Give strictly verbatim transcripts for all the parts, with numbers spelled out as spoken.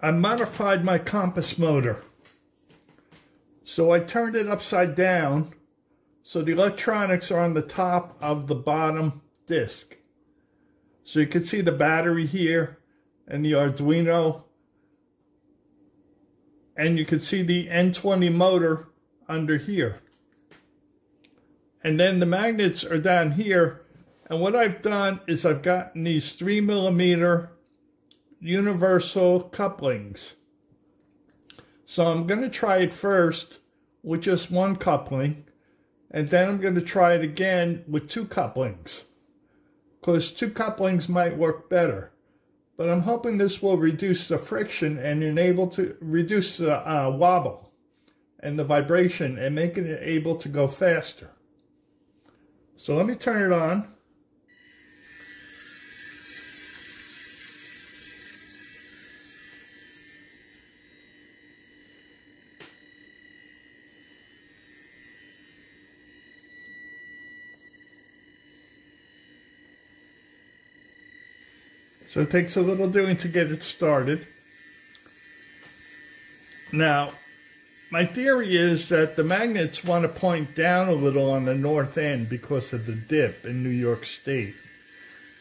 I modified my compass motor. So I turned it upside down, so the electronics are on the top of the bottom disc. So you can see the battery here and the Arduino, and you can see the N twenty motor under here. And then the magnets are down here, and what I've done is I've gotten these three millimeter universal couplings. So I'm going to try it first with just one coupling, and then I'm going to try it again with two couplings, because two couplings might work better. But I'm hoping this will reduce the friction and enable to reduce the uh, wobble and the vibration, and making it able to go faster. So let me turn it on. So it takes a little doing to get it started. Now, my theory is that the magnets want to point down a little on the north end because of the dip in New York State,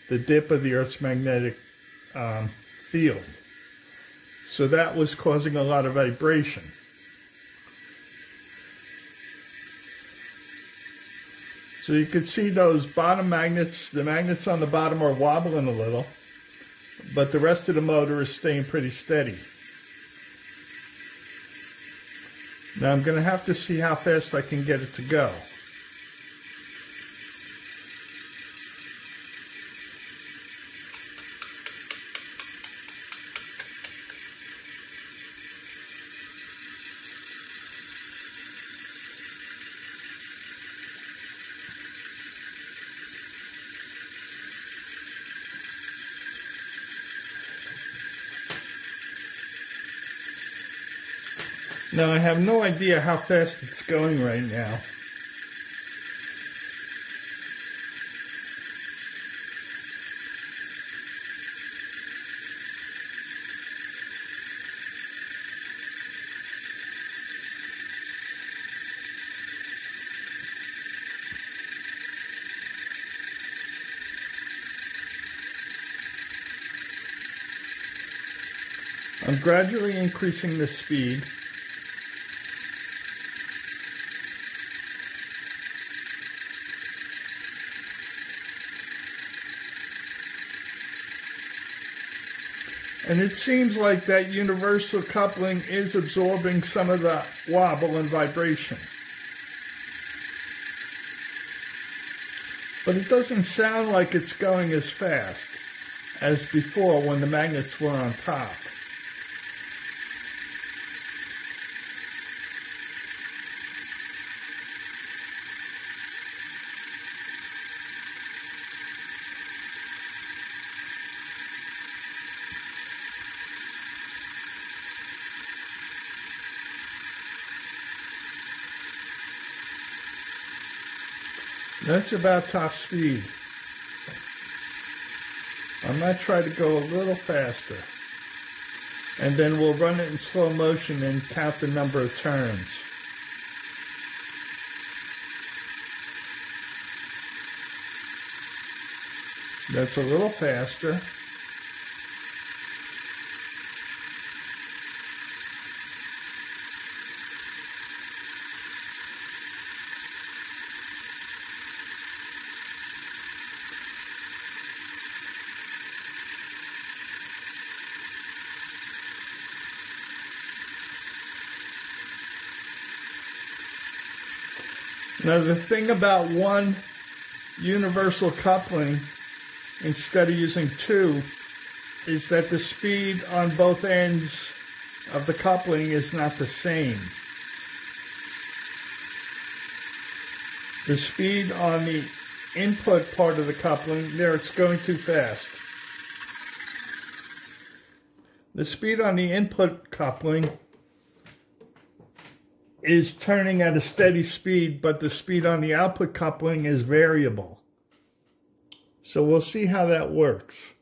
the dip of the Earth's magnetic um, field. So that was causing a lot of vibration. So you can see those bottom magnets, the magnets on the bottom are wobbling a little, but the rest of the motor is staying pretty steady. Now I'm going to have to see how fast I can get it to go. Now, I have no idea how fast it's going right now. I'm gradually increasing the speed. And it seems like that universal coupling is absorbing some of the wobble and vibration. But it doesn't sound like it's going as fast as before when the magnets were on top. That's about top speed. I might try to go a little faster, and then we'll run it in slow motion and count the number of turns. That's a little faster. Now, the thing about one universal coupling instead of using two is that the speed on both ends of the coupling is not the same. The speed on the input part of the coupling, there it's going too fast. The speed on the input coupling is turning at a steady speed, but the speed on the output coupling is variable. So we'll see how that works.